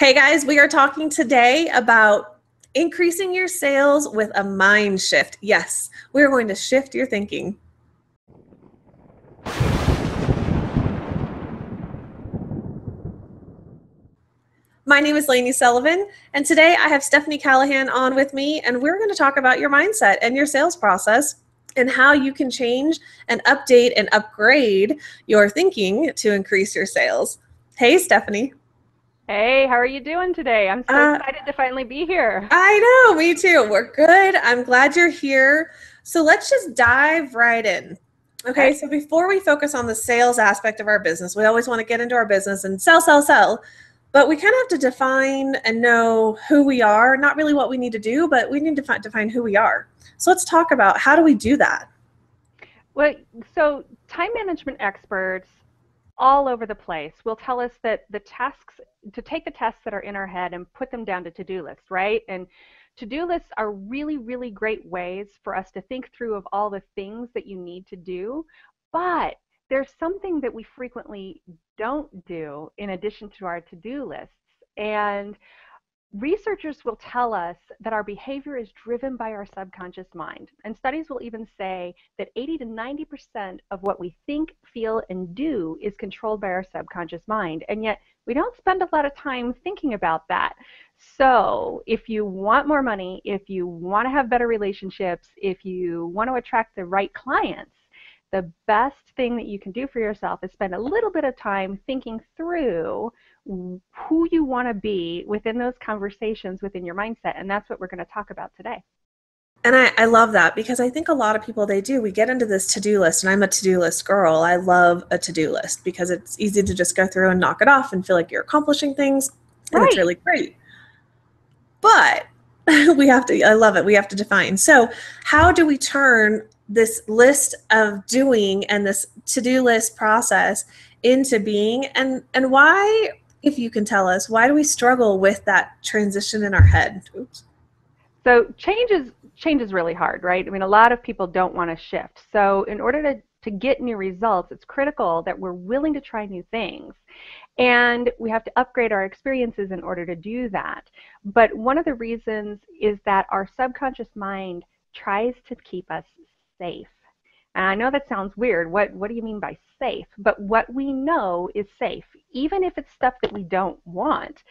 Hey guys, we are talking today about increasing your sales with a mind shift. Yes, we're going to shift your thinking. My name is Lany Sullivan, and today I have Stephanie Calahan on with me, and we're going to talk about your mindset and your sales process and how you can change and update and upgrade your thinking to increase your sales. Hey, Stephanie. Hey, how are you doing today? I'm so excited to finally be here. I know, me too. We're good. I'm glad you're here. So let's just dive right in. Okay, so before we focus on the sales aspect of our business, we always want to get into our business and sell, sell, sell. But we kind of have to define and know who we are, not really what we need to do, but we need to define who we are. So let's talk about how do we do that? Well, so time management experts all over the place will tell us that the tasks, to take the tasks that are in our head and put them down to to-do lists, right? And to-do lists are really, really great ways for us to think through of all the things that you need to do, but there's something that we frequently don't do in addition to our to-do lists. And researchers will tell us that our behavior is driven by our subconscious mind, and studies will even say that 80 to 90% of what we think, feel, and do is controlled by our subconscious mind, and yet we don't spend a lot of time thinking about that. So if you want more money, if you want to have better relationships, if you want to attract the right clients, the best thing that you can do for yourself is spend a little bit of time thinking through who you want to be within those conversations within your mindset, and that's what we're going to talk about today. And I love that, because I think a lot of people, they do. We get into this to-do list, and I'm a to-do list girl. I love a to-do list because it's easy to just go through and knock it off and feel like you're accomplishing things, and it's really great. But we have to, I love it, we have to define. So how do we turn this list of doing and this to-do list process into being, and why, if you can tell us, why do we struggle with that transition in our head? Oops. So change is really hard, right? I mean, a lot of people don't want to shift. So in order to get new results, it's critical that we're willing to try new things. And we have to upgrade our experiences in order to do that. But one of the reasons is that our subconscious mind tries to keep us safe. And I know that sounds weird. What do you mean by safe? But what we know is safe, even if it's stuff that we don't want.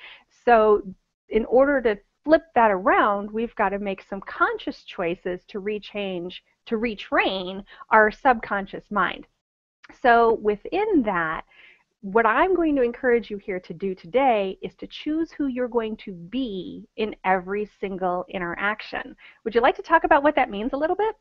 So in order to flip that around, we've got to make some conscious choices to retrain our subconscious mind. So within that, what I'm going to encourage you here to do today is to choose who you're going to be in every single interaction. Would you like to talk about what that means a little bit?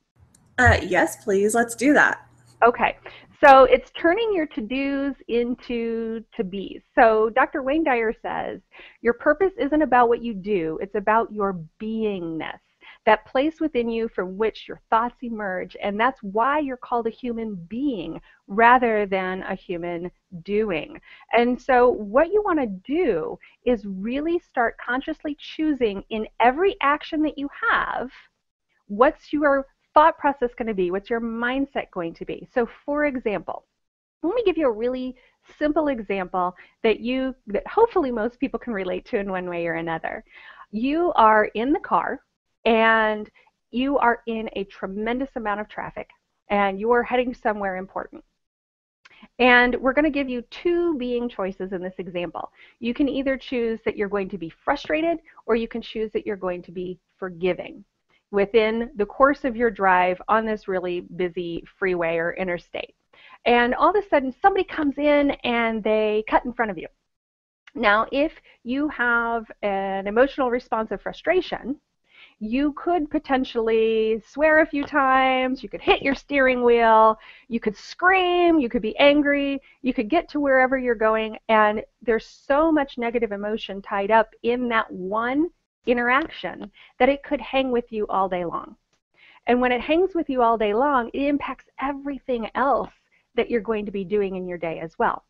Yes, please. Let's do that. Okay. So it's turning your to-dos into to-bes. So Dr. Wayne Dyer says, your purpose isn't about what you do, it's about your beingness, that place within you from which your thoughts emerge, and that's why you're called a human being rather than a human doing. And so what you want to do is really start consciously choosing in every action that you have, what's your thought process going to be? What's your mindset going to be? So for example, let me give you a really simple example that hopefully most people can relate to in one way or another. You are in the car and you are in a tremendous amount of traffic and you are heading somewhere important. And we're going to give you two being choices in this example. You can either choose that you're going to be frustrated, or you can choose that you're going to be forgiving within the course of your drive on this really busy freeway or interstate. And all of a sudden somebody comes in and they cut in front of you. Now if you have an emotional response of frustration, you could potentially swear a few times, you could hit your steering wheel, you could scream, you could be angry, you could get to wherever you're going, and there's so much negative emotion tied up in that one interaction that it could hang with you all day long. And when it hangs with you all day long, it impacts everything else that you're going to be doing in your day as well.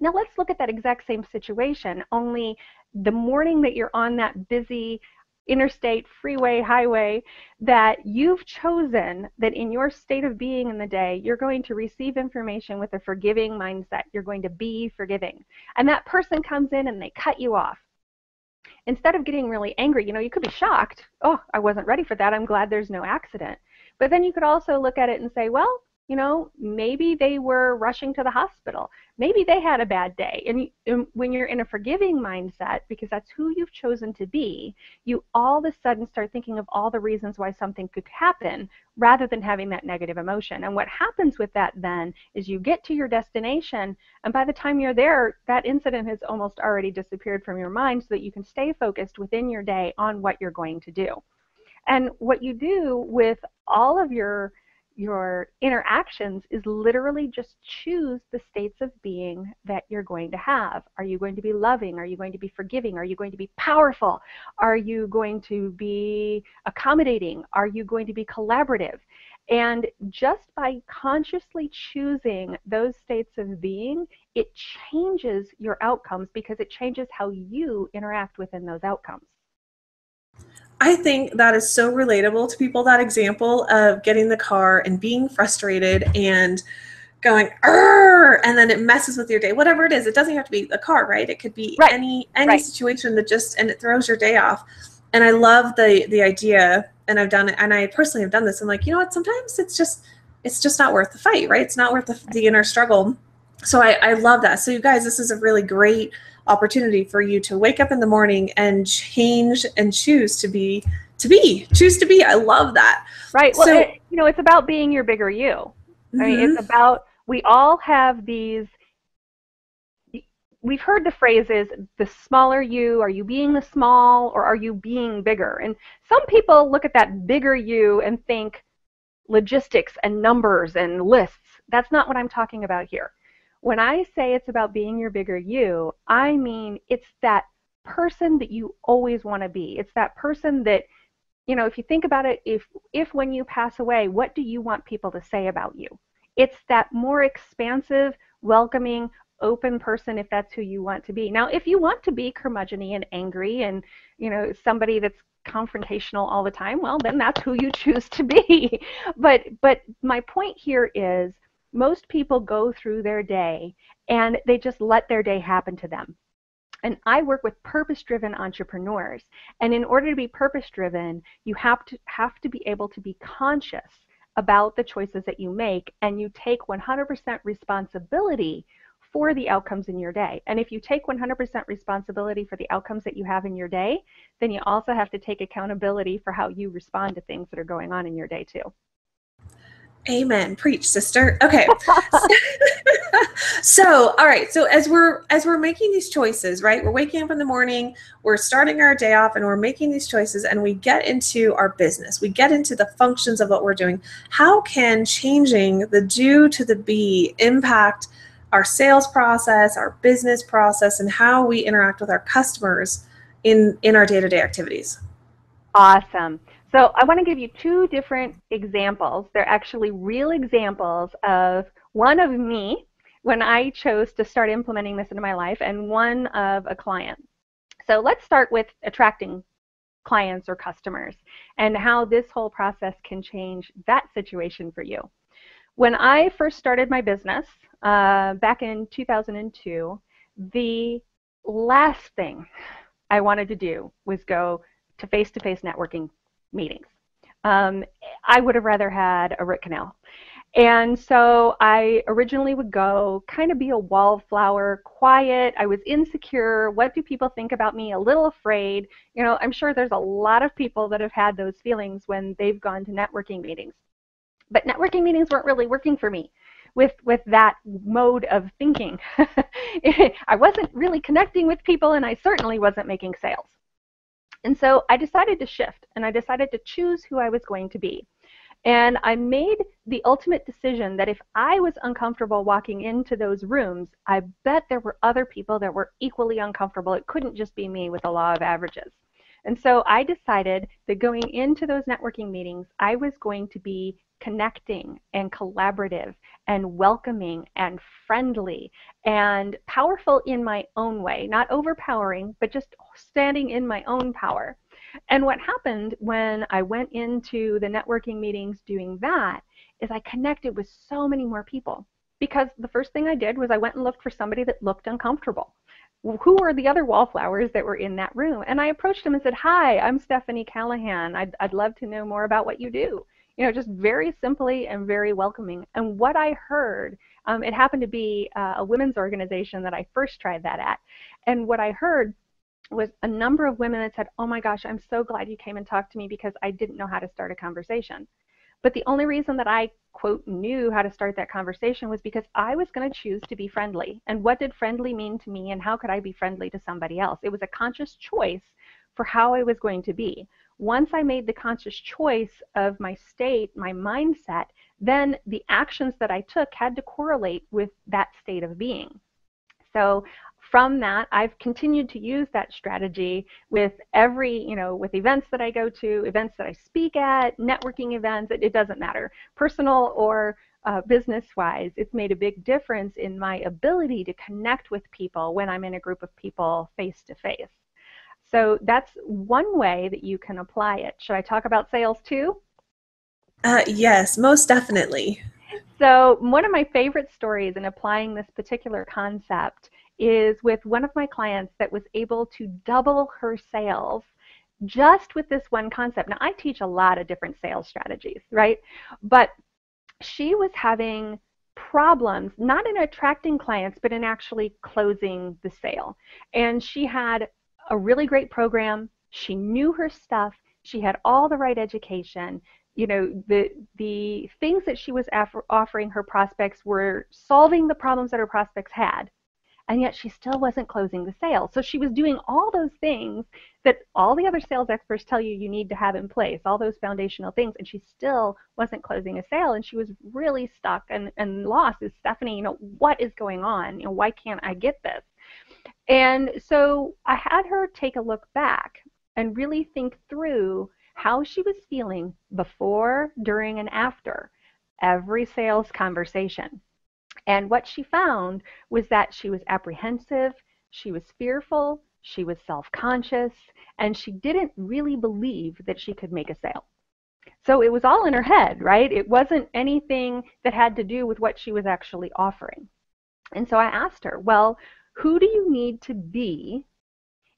Now let's look at that exact same situation, only the morning that you're on that busy interstate, freeway, highway, that you've chosen that in your state of being in the day, you're going to receive information with a forgiving mindset. You're going to be forgiving. And that person comes in and they cut you off. instead of getting really angry, you know, you could be shocked. Oh, I wasn't ready for that. I'm glad there's no accident. But then you could also look at it and say, well, you know, maybe they were rushing to the hospital. Maybe they had a bad day. And when you're in a forgiving mindset, because that's who you've chosen to be, you all of a sudden start thinking of all the reasons why something could happen rather than having that negative emotion. And what happens with that then is you get to your destination, and by the time you're there, that incident has almost already disappeared from your mind so that you can stay focused within your day on what you're going to do. And what you do with all of your interactions is literally just choose the states of being that you're going to have. Are you going to be loving? Are you going to be forgiving? Are you going to be powerful? Are you going to be accommodating? Are you going to be collaborative? And just by consciously choosing those states of being, it changes your outcomes because it changes how you interact within those outcomes. I think that is so relatable to people, that example of getting in the car and being frustrated and going, and then it messes with your day. Whatever it is, it doesn't have to be a car, right? It could be any situation that just, and it throws your day off. And I love the idea, and I've done it, and I personally have done this. I'm like, you know what, sometimes it's just not worth the fight, right? It's not worth the inner struggle. So I love that. So you guys, this is a really great opportunity for you to wake up in the morning and change and choose to be, choose to be. I love that. Right. Well, so, you know, it's about being your bigger you. Right? Mm-hmm. It's about, we all have these, we've heard the phrases, the smaller you, are you being the small or are you being bigger? And some people look at that bigger you and think logistics and numbers and lists. That's not what I'm talking about here. When I say it's about being your bigger you, I mean it's that person that you always want to be. It's that person that, you know, if you think about it, if when you pass away, what do you want people to say about you? It's that more expansive, welcoming, open person, if that's who you want to be. Now, if you want to be curmudgeony and angry and, you know, somebody that's confrontational all the time, well, then that's who you choose to be. But my point here is, most people go through their day and they just let their day happen to them. And I work with purpose-driven entrepreneurs. And in order to be purpose-driven, you have to be able to be conscious about the choices that you make, and you take 100% responsibility for the outcomes in your day. And if you take 100% responsibility for the outcomes that you have in your day, then you also have to take accountability for how you respond to things that are going on in your day too. Amen. Preach, sister. Okay. So, all right. So as we're making these choices, right, we're waking up in the morning, we're starting our day off, and we're making these choices, and we get into our business. We get into the functions of what we're doing. How can changing the do to the be impact our sales process, our business process, and how we interact with our customers in our day-to-day activities? Awesome. So I want to give you two different examples. They're actually real examples of one of me when I chose to start implementing this into my life, and one of a client. So let's start with attracting clients or customers and how this whole process can change that situation for you. When I first started my business back in 2002, the last thing I wanted to do was go to face-to-face networking meetings. I would have rather had a root canal. And so I originally would go kind of be a wallflower, quiet. I was insecure. What do people think about me? A little afraid. You know, I'm sure there's a lot of people that have had those feelings when they've gone to networking meetings. But networking meetings weren't really working for me with that mode of thinking. I wasn't really connecting with people, and I certainly wasn't making sales. And so I decided to shift, and I decided to choose who I was going to be. And I made the ultimate decision that if I was uncomfortable walking into those rooms, I bet there were other people that were equally uncomfortable. It couldn't just be me with the law of averages. And so I decided that going into those networking meetings, I was going to be connecting and collaborative and welcoming and friendly and powerful in my own way, not overpowering, but just standing in my own power. And what happened when I went into the networking meetings doing that is I connected with so many more people, because the first thing I did was I went and looked for somebody that looked uncomfortable. who are the other wallflowers that were in that room? And I approached him and said, hi, I'm Stephanie Calahan. I'd love to know more about what you do. You know, just very simply and very welcoming. And what I heard, it happened to be a women's organization that I first tried that at. And what I heard was a number of women that said, oh my gosh, I'm so glad you came and talked to me because I didn't know how to start a conversation. But the only reason that I, quote, knew how to start that conversation was because I was going to choose to be friendly. And what did friendly mean to me, and how could I be friendly to somebody else? It was a conscious choice for how I was going to be. Once I made the conscious choice of my state, my mindset, then the actions that I took had to correlate with that state of being. So from that, I've continued to use that strategy with every, with events that I go to, events that I speak at, networking events, it doesn't matter, personal or business-wise. It's made a big difference in my ability to connect with people when I'm in a group of people face-to-face. So that's one way that you can apply it. Should I talk about sales too? Yes, most definitely. So one of my favorite stories in applying this particular concept is with one of my clients that was able to double her sales just with this one concept. Now, I teach a lot of different sales strategies, right? But she was having problems, not in attracting clients, but in actually closing the sale. And she had a really great program. She knew her stuff. She had all the right education. You know, the things that she was offering her prospects were solving the problems that her prospects had. And yet she still wasn't closing the sale. So she was doing all those things that all the other sales experts tell you you need to have in place, all those foundational things, and she still wasn't closing a sale, and she was really stuck and lost. Is Stephanie, what is going on? Why can't I get this? And so I had her take a look back and really think through how she was feeling before, during, and after every sales conversation. And what she found was that she was apprehensive, she was fearful, she was self-conscious, and she didn't really believe that she could make a sale. So it was all in her head, right? It wasn't anything that had to do with what she was actually offering. And so I asked her, well, who do you need to be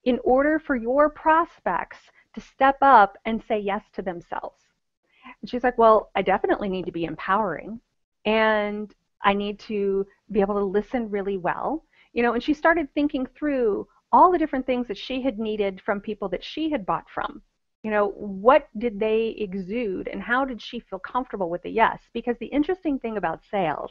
in order for your prospects to step up and say yes to themselves? And she's like, well, I definitely need to be empowering, and I need to be able to listen really well, and she started thinking through all the different things that she had needed from people that she had bought from. What did they exude, and how did she feel comfortable with the yes? Because the interesting thing about sales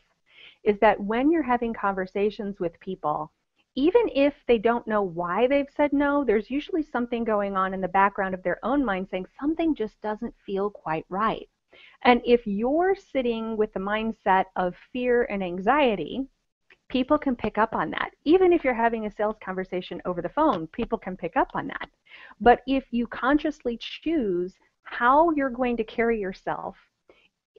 is that when you're having conversations with people, even if they don't know why they've said no, there's usually something going on in the background of their own mind saying something just doesn't feel quite right. And if you're sitting with the mindset of fear and anxiety, people can pick up on that. Even if you're having a sales conversation over the phone, people can pick up on that. But if you consciously choose how you're going to carry yourself,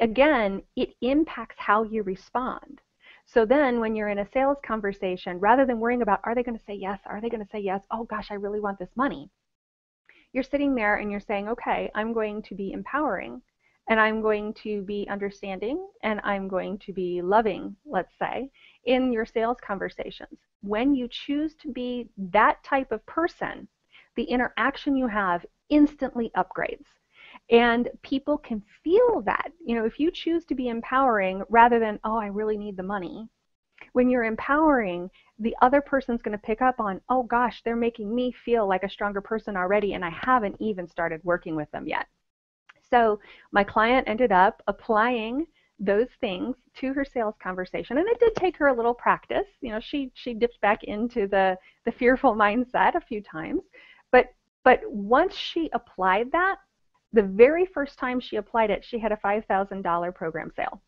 again, it impacts how you respond. So then when you're in a sales conversation, rather than worrying about, are they going to say yes? Are they going to say yes? Oh gosh, I really want this money. You're sitting there and you're saying, okay, I'm going to be empowering, and I'm going to be understanding, and I'm going to be loving, let's say, in your sales conversations. When you choose to be that type of person, the interaction you have instantly upgrades. And people can feel that. If you choose to be empowering rather than, oh, I really need the money, when you're empowering, the other person's going to pick up on, oh, gosh, they're making me feel like a stronger person already, and I haven't even started working with them yet. So my client ended up applying those things to her sales conversation, and it did take her a little practice. She dipped back into the fearful mindset a few times, but once she applied that, the very first time she applied it, she had a $5,000 program sale.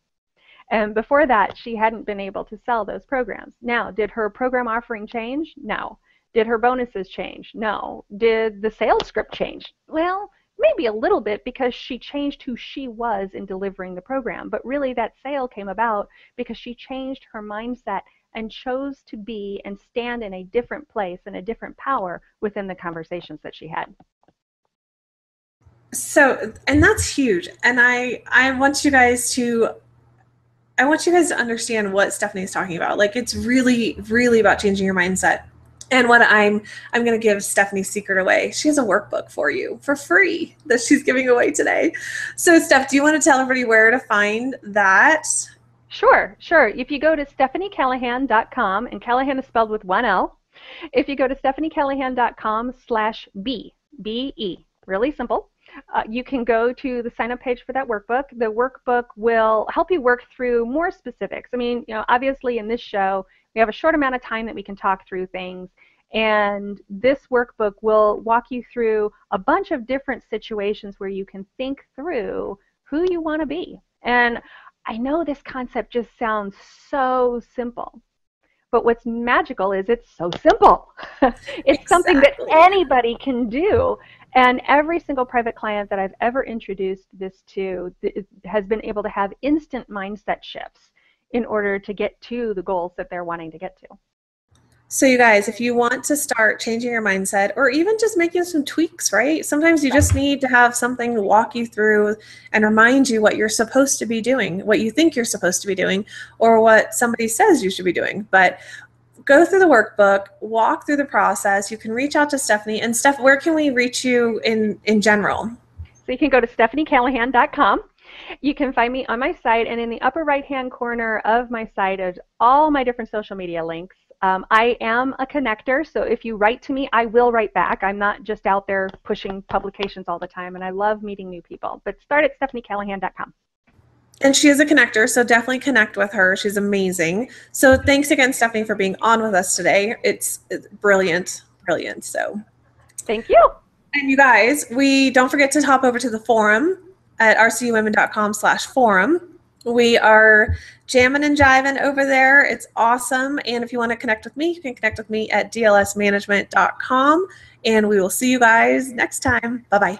And before that, she hadn't been able to sell those programs. Now, did her program offering change? No. Did her bonuses change? No. Did the sales script change? Well, maybe a little bit, because she changed who she was in delivering the program. But really that sale came about because she changed her mindset and chose to be and stand in a different place and a different power within the conversations that she had. So, and that's huge. And I want you guys to understand what Stephanie is talking about. Like, it's really, really about changing your mindset. And what I'm going to give Stephanie's secret away. She has a workbook for you for free that she's giving away today. So Steph, do you want to tell everybody where to find that? Sure, sure. If you go to stephaniecalahan.com, and Callahan is spelled with one L, if you go to stephaniecalahan.com/BE, really simple, you can go to the sign-up page for that workbook. The workbook will help you work through more specifics. I mean, you know, obviously in this show, we have a short amount of time that we can talk through things, and this workbook will walk you through a bunch of different situations where you can think through who you want to be. And I know this concept just sounds so simple, but what's magical is it's so simple. It's exactly something that anybody can do. And every single private client that I've ever introduced this to has been able to have instant mindset shifts in order to get to the goals that they're wanting to get to. So you guys, if you want to start changing your mindset or even just making some tweaks, right? Sometimes you just need to have something to walk you through and remind you what you're supposed to be doing, what you think you're supposed to be doing, or what somebody says you should be doing. But go through the workbook, walk through the process. You can reach out to Stephanie. And Steph, where can we reach you in general? So you can go to stephaniecalahan.com. You can find me on my site, and in the upper right-hand corner of my site is all my different social media links. I am a connector, so if you write to me, I will write back. I'm not just out there pushing publications all the time, and I love meeting new people. But start at stephaniecalahan.com. And she is a connector, so definitely connect with her. She's amazing. So thanks again, Stephanie, for being on with us today. It's brilliant, brilliant. So thank you. And you guys, we don't forget to hop over to the forum at rcuwomen.com/forum. We are jamming and jiving over there. It's awesome. And if you want to connect with me, you can connect with me at dlsmanagement.com. And we will see you guys next time. Bye-bye.